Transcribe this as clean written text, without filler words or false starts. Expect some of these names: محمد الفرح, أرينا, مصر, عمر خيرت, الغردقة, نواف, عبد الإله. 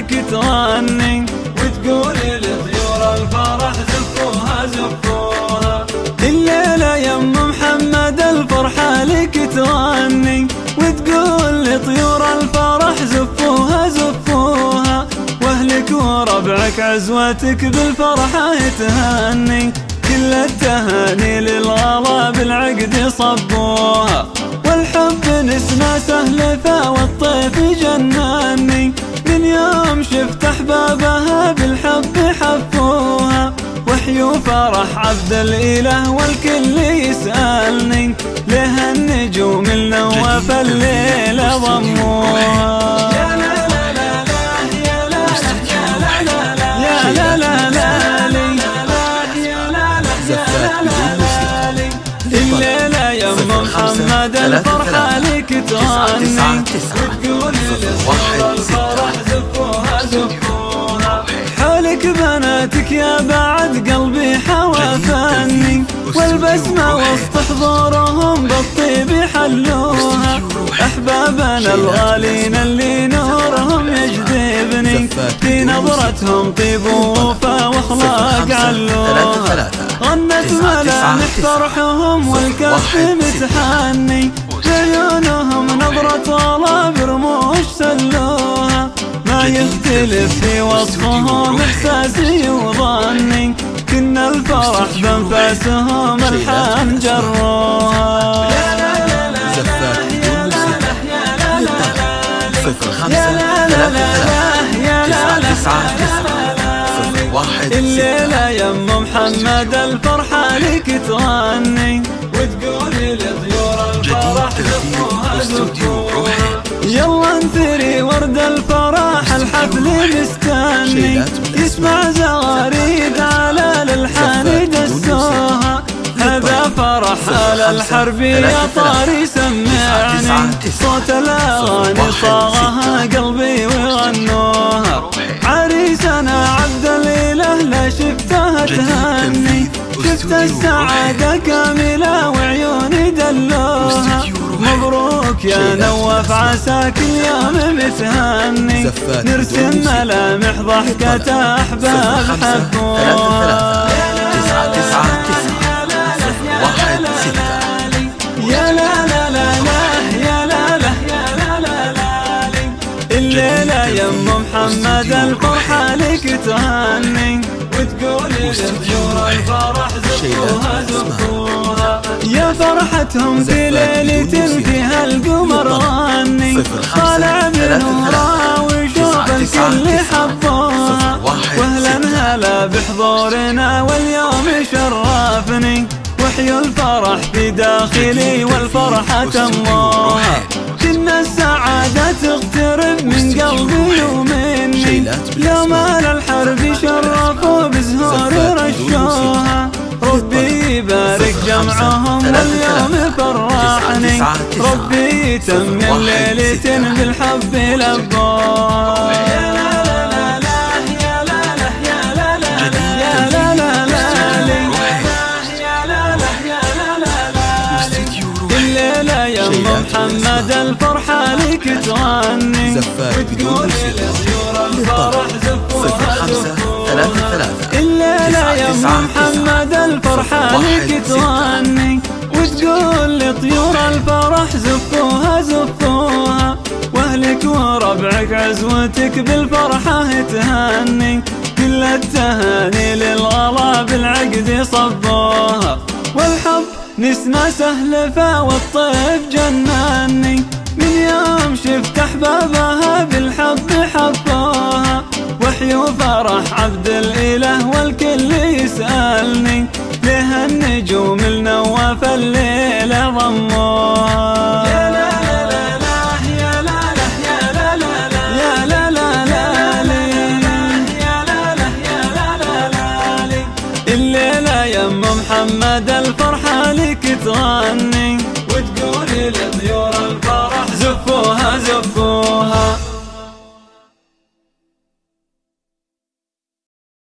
عليك تغني وتقول لطيور الفرح زفوها زفوها. الليلة يم محمد الفرح عليك تغني وتقول لطيور الفرح زفوها زفوها. واهلك وربعك عزوتك بالفرحة تهني، كل التهاني للغلا بالعقد صبوها. والحب نسمة سهلفة والطيف جناني، من يوم شفت أحبابها بالحب حفوها. وحي وفرح عبد الإله والكل يسألني، لها النجوم النواف الليلة ضموها. الليلة يا محمد الفرح عليك تغني وتقول لطيور الفرح زفوها زفوها. حولك بناتك يا بعد قلبي حوافاني، والبسمة وسط حضورهم بالطيب حلوها. أحبابنا الغالين اللي نورهم يجذبني، في نظرتهم طيب ووفا وأخلاق علوها. غنت ملامح فرحهم والكف متحني، بعيونهم نظرة غلا برموش سلوها. ما يختلف في وصفهم إحساسي وظني، كنا الفرح بأنفاسهم الحان جروها. الليلة يم محمد الفرح عليك تغني وتقول لطيور الفرح زفوها زفوها. يلا انثري ورد الفرح الحفل مستني، يسمع زغاريد على الألحان دسوها. هذا فرح على الحرب يا طاري سمعني، صوت الأغاني صاغها قلبي وغنوها. عريسنا عبد الإله لا شفتها تهني، شفت السعادة كاملة وعيوني دلوها. مبروك يا نواف عساك اليوم متهني، نرسم ملامح ضحكة أحباب حبوها. يا لا لا لا يا لا لا يا لا لا. الليلة يم محمد الفرح عليك تهني وتقول لطيور الفرح زفوها زفوها. يا فرحتهم في ليلة فيها القمر غني، طالع بنورها وشوف الكل حبوها. واهلا هلا بحضورنا واليوم شرفني، وحي الفرح في داخلي والفرحة تموها. كنا السعادة تقترب من قلبي ومني، يوم على الحرب شرفوا بزهور رشوها. ربي يبارك جمعهم واليوم فرحني، ربي يتمم ليلة بالحب لبوها. محمد الفرح عليك تغني وتقول لطيور الفرح زفوها زفوها. الليلة يا محمد الفرح عليك تغني وتقول لطيور الفرح زفوها زفوها. واهلك وربعك عزوتك بالفرحة تهني، كل التهاني للغلا بالعقد صبوها. والحب نسمة سهلفة والطيف جناني، من يوم شفت أحبابها بالحب حبوها. وحي وفرح عبد الإله والكل يسألني، لها النجوم النواف الليلة ضموها. يا لا لا لا لا يا لا لا يا لا لا يا لا لا لا. الليلة يم محمد الفرح عليك تغني وتقول لطيور الفرح